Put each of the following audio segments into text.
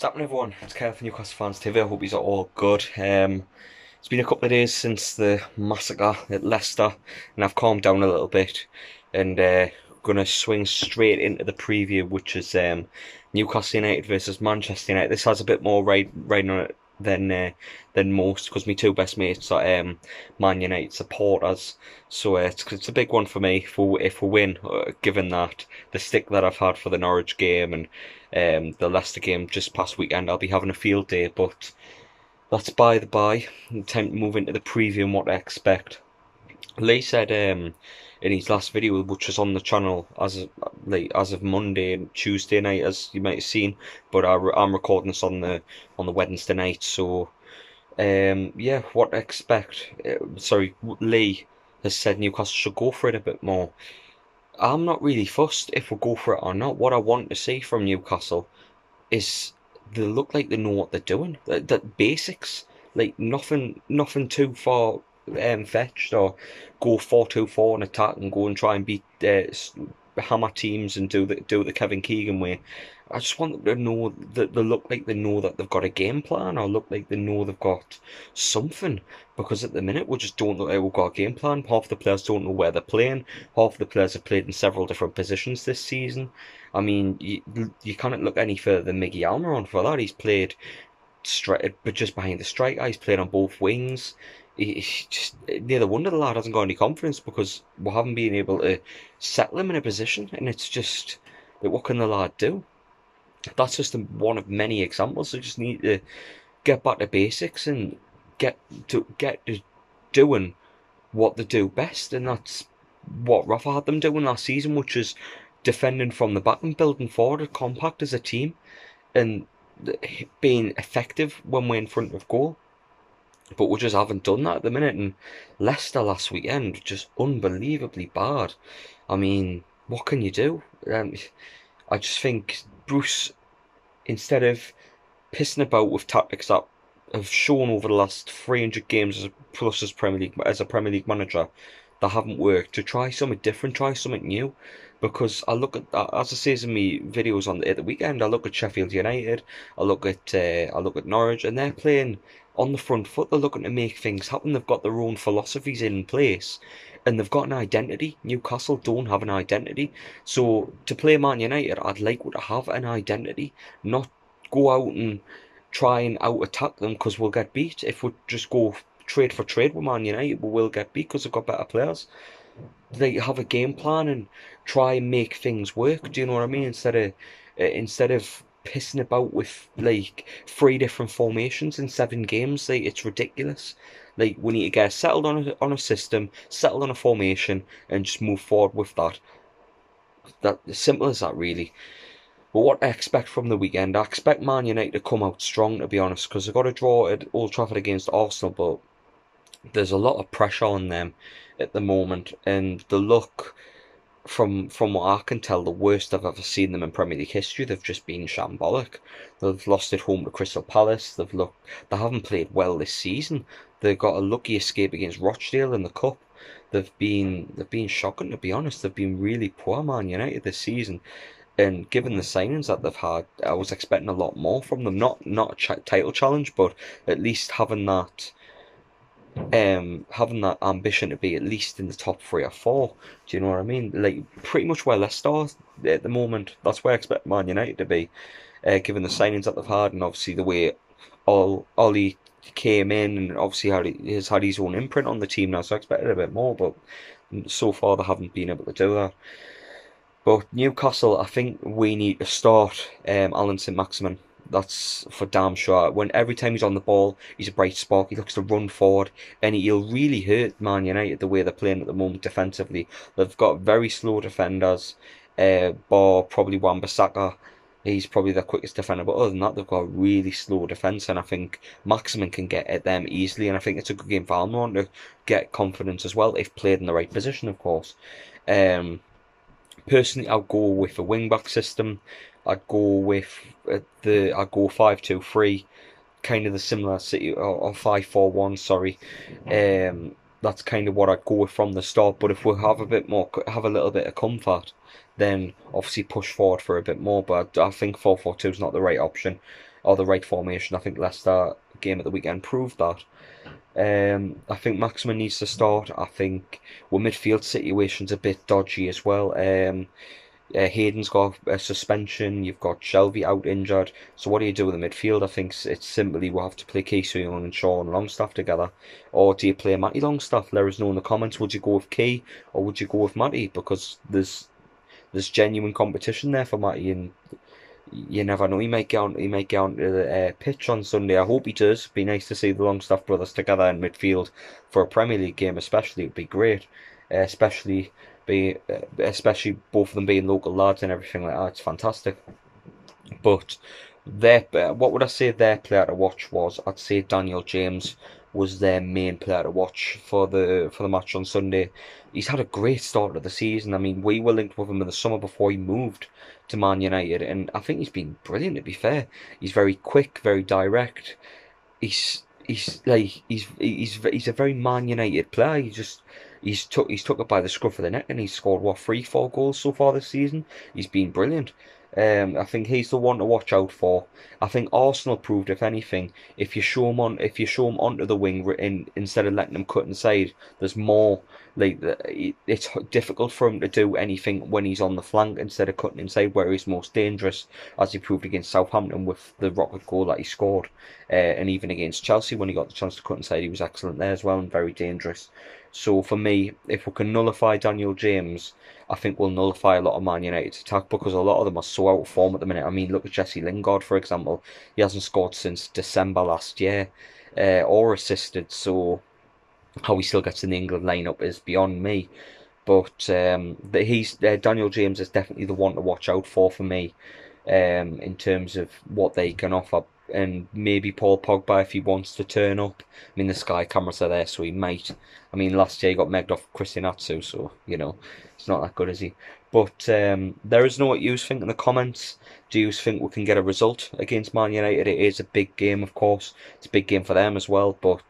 What's happening, everyone? It's Kyle from Newcastle Fans TV. I hope you're all good. It's been a couple of days since the massacre at Leicester, and I've calmed down a little bit, and gonna swing straight into the preview, which is Newcastle United versus Manchester United. This has a bit more riding on it than most, because my two best mates are Man United supporters, so it's a big one for me if we win, given that the stick that I've had for the Norwich game and the Leicester game just past weekend. I'll be having a field day, but that's by the by. Time to move into the preview and what I expect. Lee said in his last video, which was on the channel as of Monday and Tuesday night, as you might have seen, but I'm recording this on the Wednesday night, so yeah, what I expect. Sorry, Lee has said Newcastle should go for it a bit more. I'm not really fussed if we go for it or not. What I want to see from Newcastle is they look like they know what they're doing. That basics, like nothing too far fetched, or go 4-2-4 and attack and go and try and beat hammer teams and do the Kevin Keegan way. I just want them to know that they look like they know that they've got a game plan, or look like they know they've got something, because at the minute we just don't look like we've got a game plan. Half the players don't know where they're playing. Half the players have played in several different positions this season. I mean, you can't look any further than Miggy Almiron for that. He's played but just behind the striker, he's played on both wings. It's just neither wonder the lad hasn't got any confidence, because we haven't been able to settle him in a position, and it's just like, what can the lad do? That's just one of many examples. They just need to get back to basics and get to doing what they do best, and that's what Rafa had them doing last season, which is defending from the back and building forward, compact as a team, and being effective when we're in front of goal. But we just haven't done that at the minute, and Leicester last weekend, just unbelievably bad. I mean, what can you do? I just think Bruce, instead of pissing about with tactics that have shown over the last 300 games plus as Premier League manager that haven't worked, to try something different, try something new. Because I look at, as I say in my videos at the weekend, I look at Sheffield United, I look at Norwich, and they're playing on the front foot. They're looking to make things happen. They've got their own philosophies in place, and they've got an identity. Newcastle don't have an identity. So to play Man United, I'd like to have an identity, not go out and try and out-attack them, because we'll get beat. If we just go trade for trade with Man United, we will get beat, because they've got better players. They have a game plan and try and make things work. Do you know what I mean? Instead of pissing about with like 3 different formations in 7 games, like, it's ridiculous. Like, we need to get settled on a system, settled on a formation, and just move forward with that. That simple as that, really. But what I expect from the weekend, I expect Man United to come out strong, to be honest, because they've got a draw at Old Trafford against Arsenal, but there's a lot of pressure on them at the moment, and the look, from what I can tell, the worst I've ever seen them in Premier League history. They've just been shambolic. They've lost at home to Crystal Palace. They haven't played well this season. They got a lucky escape against Rochdale in the cup. They've been shocking, to be honest. They've been really poor, Man United, this season. And given the signings that they've had, I was expecting a lot more from them. Not a title challenge, but at least having that ambition to be at least in the top 3 or 4. Do you know what I mean? Like, pretty much where Leicester are at the moment, that's where I expect Man United to be, given the signings that they've had, and obviously the way Ollie came in, and obviously how he has had his own imprint on the team now, so I expected a bit more, but so far they haven't been able to do that. But Newcastle, I think we need to start Allan Saint-Maximin. That's for damn sure. When every time he's on the ball, he's a bright spark. He looks to run forward, and he'll really hurt Man United the way they're playing at the moment defensively. They've got very slow defenders, bar probably Wan-Bissaka. He's probably their quickest defender, but other than that, they've got a really slow defence, and I think Maximin can get at them easily, and I think it's a good game for Almiron to get confidence as well, if played in the right position, of course. Personally, I'll go with a wing-back system. I'd go with I'd go 5-2-3, kind of the similar City, or 5-4-1. Sorry, that's kind of what I'd go with from the start. But if we have a little bit of comfort, then obviously push forward for a bit more. But I think 4-4-2 is not the right option. or the right formation. I think Leicester game at the weekend proved that. I think Maximin needs to start. I think well, midfield situation's a bit dodgy as well. Hayden's got a suspension. You've got Shelby out injured. So what do you do with the midfield? I think it's simply we'll have to play Ki Sung-Yueng and Sean Longstaff together. Or do you play Matty Longstaff? Let us know in the comments. Would you go with Ki or would you go with Matty? Because there's genuine competition there for Matty, and you never know. He might get onto the pitch on Sunday. I hope he does. It'd be nice to see the Longstaff brothers together in midfield for a Premier League game, especially. It'd be great, especially both of them being local lads and everything like that. It's fantastic. But what would I say their player to watch was? I'd say Daniel James was their main player to watch for the match on Sunday. He's had a great start of the season. I mean, we were linked with him in the summer before he moved to Man United, and I think he's been brilliant, to be fair. He's very quick, very direct. He's a very Man United player. He's took it by the scruff of the neck, and he's scored, what, 3-4 goals so far this season. He's been brilliant. I think he's the one to watch out for. I think Arsenal proved, if anything, if you show him onto the wing instead of letting him cut inside, there's more. Like, it's difficult for him to do anything when he's on the flank instead of cutting inside, where he's most dangerous, as he proved against Southampton with the rocket goal that he scored, and even against Chelsea when he got the chance to cut inside, he was excellent there as well and very dangerous. So for me, if we can nullify Daniel James, I think we'll nullify a lot of Man United's attack, because a lot of them are so out of form at the minute. I mean, look at Jesse Lingard, for example. He hasn't scored since December last year, or assisted, so how he still gets in the England lineup is beyond me. But Daniel James is definitely the one to watch out for me, in terms of what they can offer. And maybe Paul Pogba, if he wants to turn up. I mean, the Sky cameras are there, so he might. I mean, last year he got megged off Christian Atsu, so, you know, it's not that good, is he? But there is no what you think in the comments. Do you think we can get a result against Man United? It is a big game, of course. It's a big game for them as well, but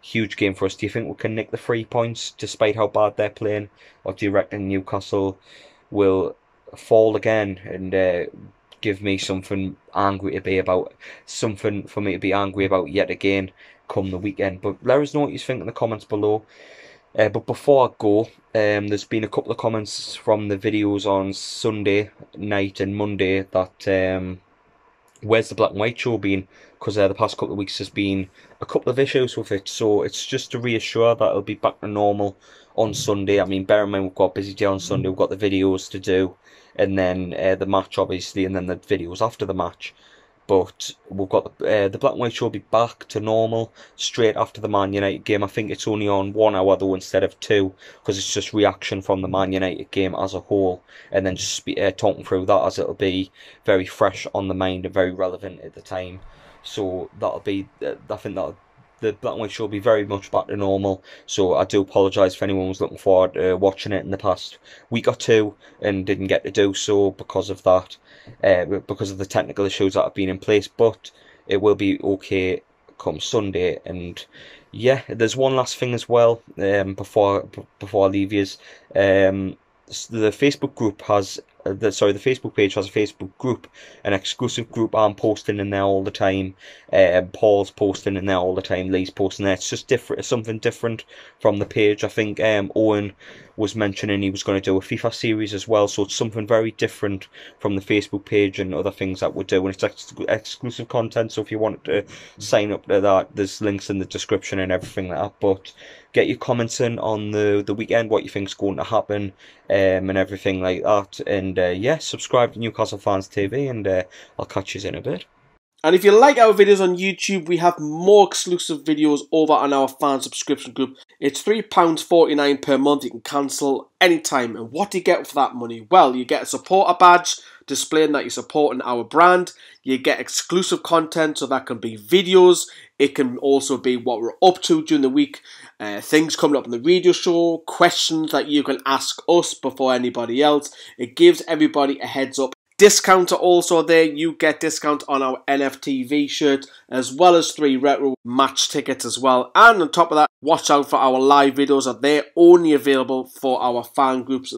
huge game for us. Do you think we can nick the 3 points, despite how bad they're playing? Or do you reckon Newcastle will fall again and give me something angry to be about, something for me to be angry about yet again come the weekend? But let us know what you think in the comments below. But before I go, there's been a couple of comments from the videos on Sunday night and Monday that where's the Black and White Show been, because the past couple of weeks has been a couple of issues with it. So it's just to reassure that it'll be back to normal on Sunday. I mean, bear in mind, we've got a busy day on Sunday. We've got the videos to do, and then the match, obviously, and then the videos after the match. But we've got the Black and White Show will be back to normal straight after the Man United game. I think it's only on 1 hour, though, instead of 2, because it's just reaction from the Man United game as a whole, and then just talking through that, as it'll be very fresh on the mind and very relevant at the time. So that'll be, I think that'll, the Black and White Show will be very much back to normal. So I do apologise if anyone was looking forward to watching it in the past week or two and didn't get to do so because of that, because of the technical issues that have been in place. But it will be okay come Sunday. And yeah, there's one last thing as well, before I leave you. The Facebook group has, the Facebook page has a Facebook group, an exclusive group. I'm posting in there all the time. Paul's posting in there all the time. Lee's posting there. It's just different. It's something different from the page. I think Owen was mentioning he was going to do a FIFA series as well. So it's something very different from the Facebook page and other things that we're doing. It's exclusive content. So if you wanted to sign up to that, there's links in the description and everything like that. But get your comments in on the weekend, what you think's going to happen, and everything like that. And yeah, subscribe to Newcastle Fans TV, and I'll catch you in a bit. And if you like our videos on YouTube, we have more exclusive videos over on our fan subscription group. It's £3.49 per month. You can cancel anytime. And what do you get for that money? Well, you get a supporter badge displaying that you're supporting our brand. You get exclusive content, so that can be videos. It can also be what we're up to during the week, things coming up on the radio show, questions that you can ask us before anybody else. It gives everybody a heads up. Discounts are also there. You get discount on our NFTV shirt, as well as 3 retro match tickets as well. And on top of that, watch out for our live videos. They're only available for our fan groups.